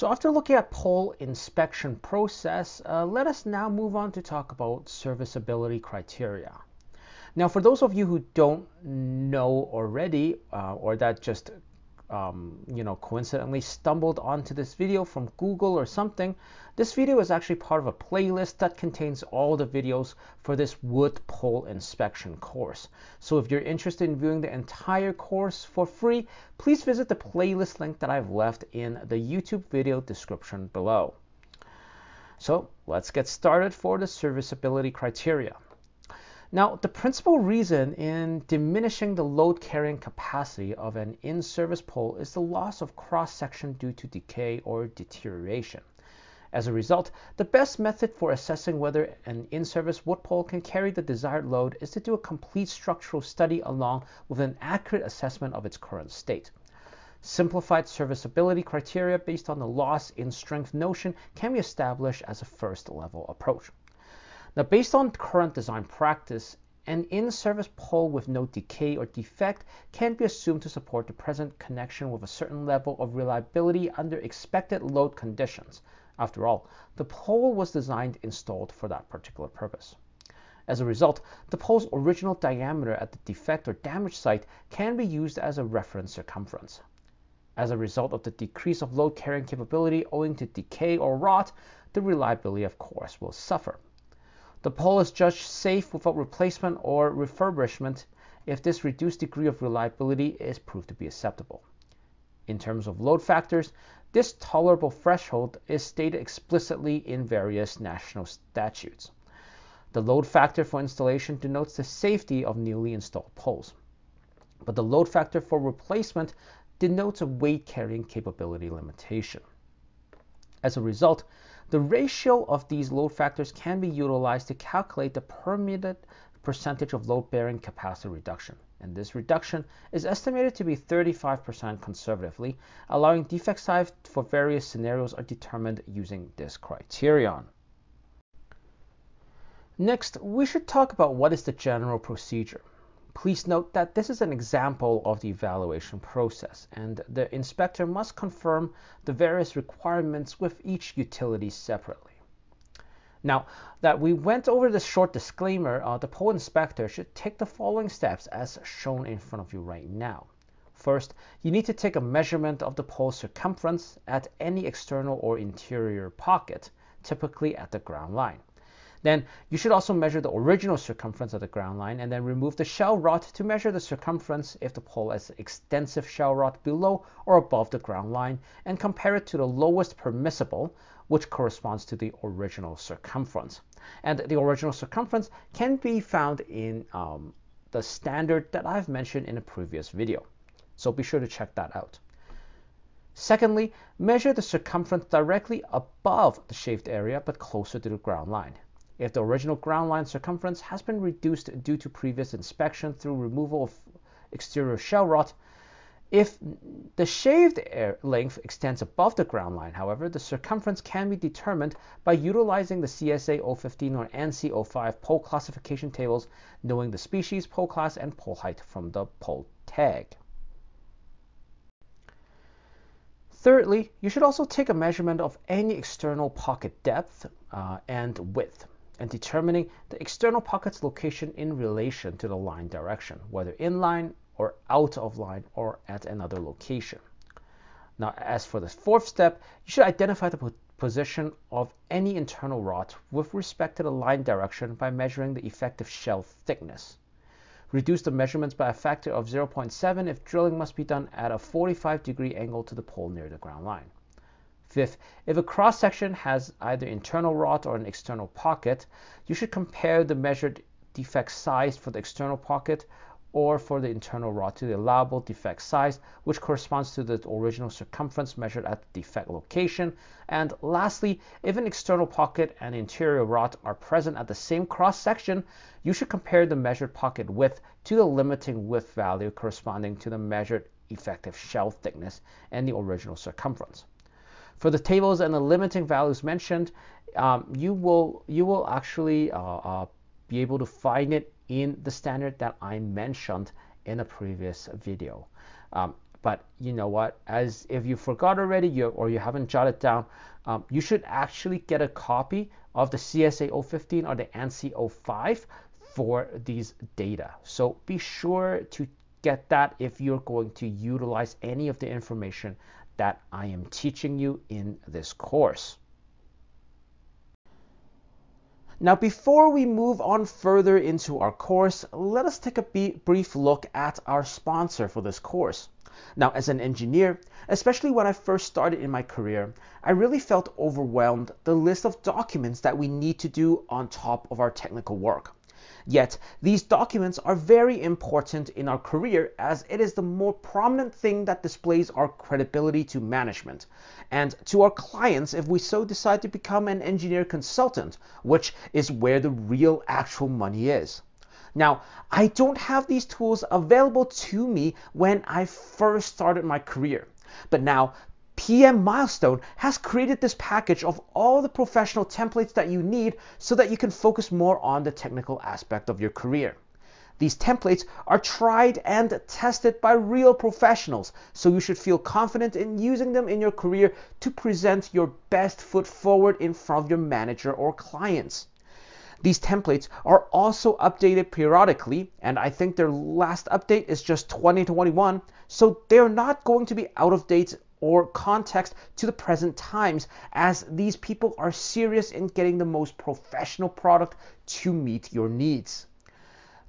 So after looking at pole inspection process, let us now move on to talk about serviceability criteria. Now, for those of you who don't know already, or that just coincidentally stumbled onto this video from Google or something, this video is actually part of a playlist that contains all the videos for this wood pole inspection course. So if you're interested in viewing the entire course for free, please visit the playlist link that I've left in the YouTube video description below. So let's get started for the serviceability criteria. Now, the principal reason in diminishing the load carrying capacity of an in-service pole is the loss of cross-section due to decay or deterioration. As a result, the best method for assessing whether an in-service wood pole can carry the desired load is to do a complete structural study along with an accurate assessment of its current state. Simplified serviceability criteria based on the loss in strength notion can be established as a first-level approach. Now, based on current design practice, an in-service pole with no decay or defect can be assumed to support the present connection with a certain level of reliability under expected load conditions. After all, the pole was designed and installed for that particular purpose. As a result, the pole's original diameter at the defect or damage site can be used as a reference circumference. As a result of the decrease of load carrying capability owing to decay or rot, the reliability, of course, will suffer. The pole is judged safe without replacement or refurbishment if this reduced degree of reliability is proved to be acceptable. In terms of load factors, this tolerable threshold is stated explicitly in various national statutes. The load factor for installation denotes the safety of newly installed poles, but the load factor for replacement denotes a weight-carrying capability limitation. As a result, the ratio of these load factors can be utilized to calculate the permitted percentage of load-bearing capacity reduction, and this reduction is estimated to be 35% conservatively, allowing defect size for various scenarios are determined using this criterion. Next, we should talk about what is the general procedure. Please note that this is an example of the evaluation process, and the inspector must confirm the various requirements with each utility separately. Now that we went over this short disclaimer, the pole inspector should take the following steps as shown in front of you right now. First, you need to take a measurement of the pole circumference at any external or interior pocket, typically at the ground line. Then you should also measure the original circumference of the ground line and then remove the shell rod to measure the circumference if the pole has extensive shell rod below or above the ground line and compare it to the lowest permissible, which corresponds to the original circumference. And the original circumference can be found in the standard that I've mentioned in a previous video. So be sure to check that out. Secondly, measure the circumference directly above the shaved area but closer to the ground line. If the original ground line circumference has been reduced due to previous inspection through removal of exterior shell rot, if the shaved length extends above the ground line, however, the circumference can be determined by utilizing the CSA O15 or ANSI O5 pole classification tables, knowing the species, pole class, and pole height from the pole tag. Thirdly, you should also take a measurement of any external pocket depth and width, and determining the external pocket's location in relation to the line direction, whether in line or out of line or at another location. Now, as for the fourth step, you should identify the position of any internal rod with respect to the line direction by measuring the effective shell thickness. Reduce the measurements by a factor of 0.7 if drilling must be done at a 45-degree angle to the pole near the ground line. Fifth, if a cross-section has either internal rot or an external pocket, you should compare the measured defect size for the external pocket or for the internal rot to the allowable defect size, which corresponds to the original circumference measured at the defect location. And lastly, if an external pocket and interior rot are present at the same cross-section, you should compare the measured pocket width to the limiting width value corresponding to the measured effective shell thickness and the original circumference. For the tables and the limiting values mentioned, you will actually be able to find it in the standard that I mentioned in a previous video. But you know what, as if you forgot already, or you haven't jotted down, you should actually get a copy of the CSA O15 or the ANSI O5 for these data. So be sure to get that if you're going to utilize any of the information that I am teaching you in this course. Now, before we move on further into our course, let us take a brief look at our sponsor for this course. Now, as an engineer, especially when I first started in my career, I really felt overwhelmed the list of documents that we need to do on top of our technical work. Yet, these documents are very important in our career, as it is the more prominent thing that displays our credibility to management and to our clients if we so decide to become an engineer consultant, which is where the real actual money is. Now, I don't have these tools available to me when I first started my career, but now PM Milestone has created this package of all the professional templates that you need so that you can focus more on the technical aspect of your career. These templates are tried and tested by real professionals, so you should feel confident in using them in your career to present your best foot forward in front of your manager or clients. These templates are also updated periodically, and I think their last update is just 2021, so they're not going to be out of date or context to the present times, as these people are serious in getting the most professional product to meet your needs.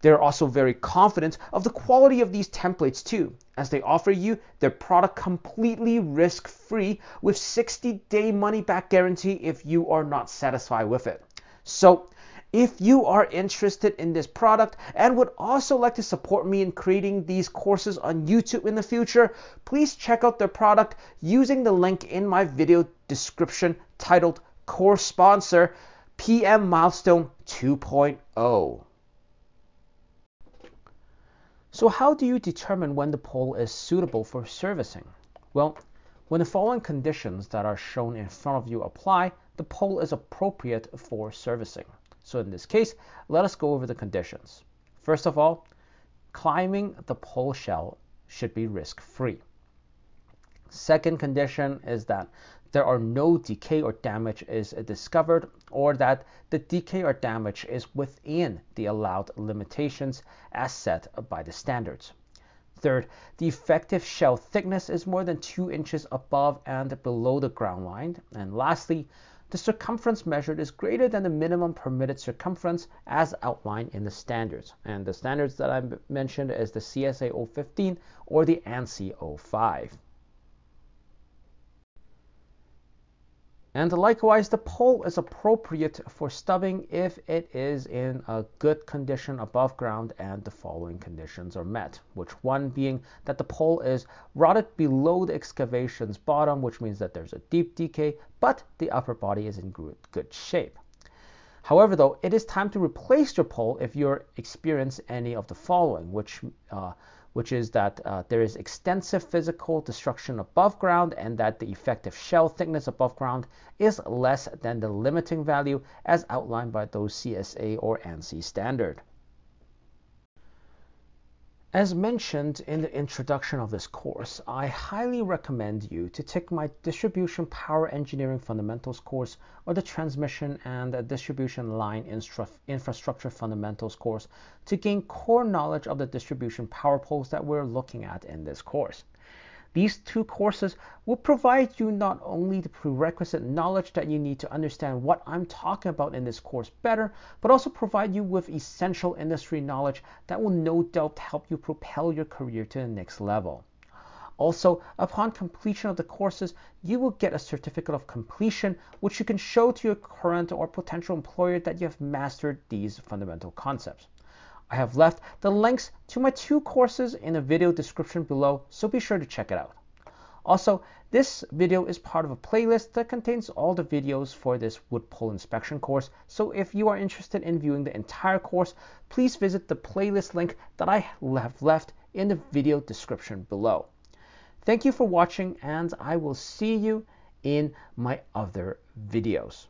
They're also very confident of the quality of these templates too, as they offer you their product completely risk-free with 60-day money-back guarantee if you are not satisfied with it. So, if you are interested in this product and would also like to support me in creating these courses on YouTube in the future, please check out their product using the link in my video description titled Course Sponsor PM Milestone 2.0. So how do you determine when the pole is suitable for servicing? Well, when the following conditions that are shown in front of you apply, the pole is appropriate for servicing. So in this case, let us go over the conditions. First of all, climbing the pole shell should be risk-free. Second condition is that there are no decay or damage is discovered, or that the decay or damage is within the allowed limitations as set by the standards. Third, the effective shell thickness is more than 2 inches above and below the ground line. And lastly, the circumference measured is greater than the minimum permitted circumference as outlined in the standards. And the standards that I mentioned is the CSA O15 or the ANSI O5. And likewise, the pole is appropriate for stubbing if it is in a good condition above ground and the following conditions are met, which one being that the pole is rotted below the excavation's bottom, which means that there's a deep decay, but the upper body is in good shape. However, though, it is time to replace your pole if you experience any of the following, which is that there is extensive physical destruction above ground, and that the effective shell thickness above ground is less than the limiting value as outlined by those CSA or ANSI standard. As mentioned in the introduction of this course, I highly recommend you to take my Distribution Power Engineering Fundamentals course, or the Transmission and Distribution Line Infrastructure Fundamentals course, to gain core knowledge of the distribution power poles that we're looking at in this course. These two courses will provide you not only the prerequisite knowledge that you need to understand what I'm talking about in this course better, but also provide you with essential industry knowledge that will no doubt help you propel your career to the next level. Also, upon completion of the courses, you will get a certificate of completion, which you can show to your current or potential employer that you have mastered these fundamental concepts. I have left the links to my two courses in the video description below, so be sure to check it out. Also, this video is part of a playlist that contains all the videos for this wood pole inspection course, so if you are interested in viewing the entire course, please visit the playlist link that I have left in the video description below. Thank you for watching, and I will see you in my other videos.